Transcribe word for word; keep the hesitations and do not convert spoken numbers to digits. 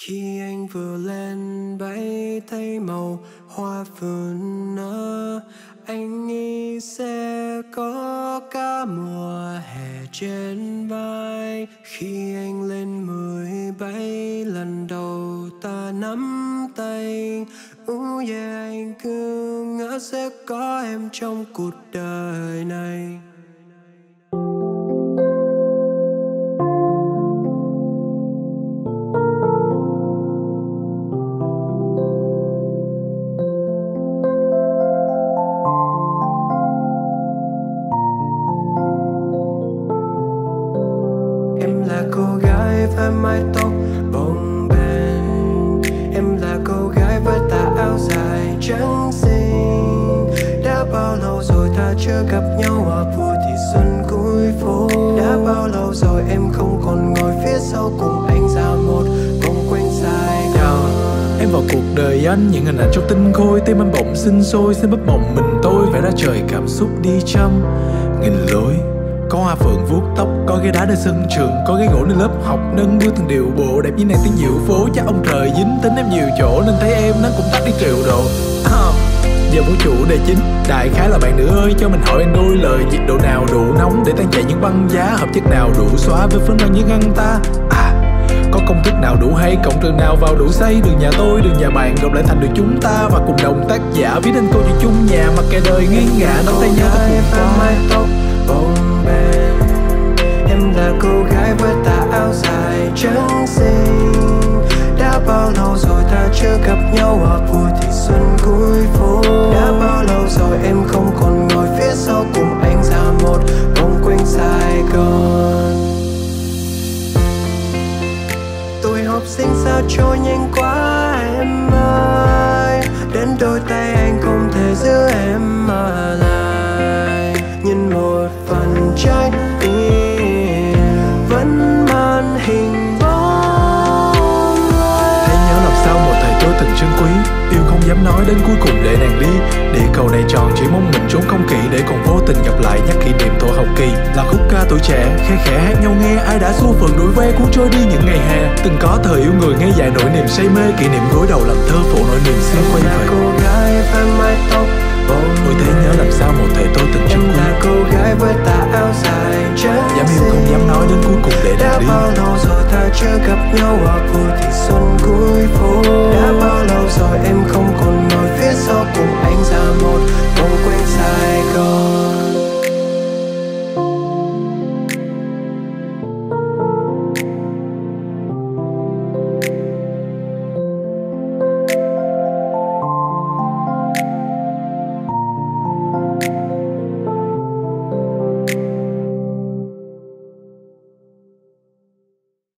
Khi anh vừa lên bay thấy màu hoa vừa nở, anh nghĩ sẽ có cả mùa hè trên vai. Khi anh lên mười bảy lần đầu ta nắm tay, oh yeah, anh cứ ngỡ sẽ có em trong cuộc đời này. Với mái tóc bồng bềnh, em là cô gái với tà áo dài trắng xinh. Đã bao lâu rồi ta chưa gặp nhau ở Bùi Thị Xuân cuối phố. Đã bao lâu rồi em không còn ngồi phía sau cùng anh ra một vòng quanh Sài Gòn. Em vào cuộc đời anh những hình ảnh trong tinh khôi, tim anh bỗng sinh sôi, xin bất bồng mình tôi vẽ ra trời cảm xúc đi trăm nghìn lối. Có hoa phượng vuốt tóc, có ghế đá nơi sân trường, có ghế gỗ nơi lớp học nâng bước từng điệu bộ. Đẹp như nàng tiếng diệu phố, chắc ông trời dính tính em nhiều chỗ nên thấy em nó cũng tắt đi triệu độ. uh. Giờ vũ trụ đề chính, đại khái là bạn nữ ơi cho mình hỏi anh đôi lời. Nhiệt độ nào đủ nóng để tan chảy những băng giá, hợp chất nào đủ xóa với phấn đoan những ngăn ta. À, có công thức nào đủ hay, cộng trường nào vào đủ xây. Đường nhà tôi, đường nhà bạn gộp lại thành được chúng ta, và cùng đồng tác giả viết nên câu chuyện chung nhà. Mặc kệ đời nghiêng ngả, nắm tay nhau tóc bồng bềnh. Em là cô gái với tà áo dài trắng xinh. Đã bao lâu rồi ta chưa gặp nhau ở Bùi Thị Xuân cuối phố. Đã bao lâu rồi em không còn ngồi phía sau cùng anh ra một vòng quanh Sài Gòn. Tuổi học sinh sao trôi nhanh quá em ơi, đến đôi tay anh không thể giữ em mà lại. Nhìn một phần trái tim vẫn mang hình bóng lối. Thấy nhớ làm sao một thầy tôi từng trân quý, yêu không dám nói đến cuối cùng để nàng đi. Địa cầu này tròn chỉ mong mình trốn không kỳ, để còn vô tình gặp lại nhắc kỷ niệm tuổi học kỳ. Là khúc ca tuổi trẻ khe khẽ hát nhau nghe, ai đã xua phường đuổi ve cuốn trôi đi những ngày hè. Từng có thời yêu người nghe dạy nỗi niềm say mê, kỷ niệm gối đầu làm thơ phụ nỗi niềm xưa quay về. Cô gái với mái tóc bồng bềnh, thấy nhớ làm sao một thầy tôi từng trân quý. Là cô gái với tà áo dài trắng xinh. Dám yêu không dám nói đến cuối cùng để đã đi. Đã bao lâu rồi ta chưa gặp nhau ở Bùi Thị Xuân cuối phố. Đã bao lâu rồi em không còn ngờ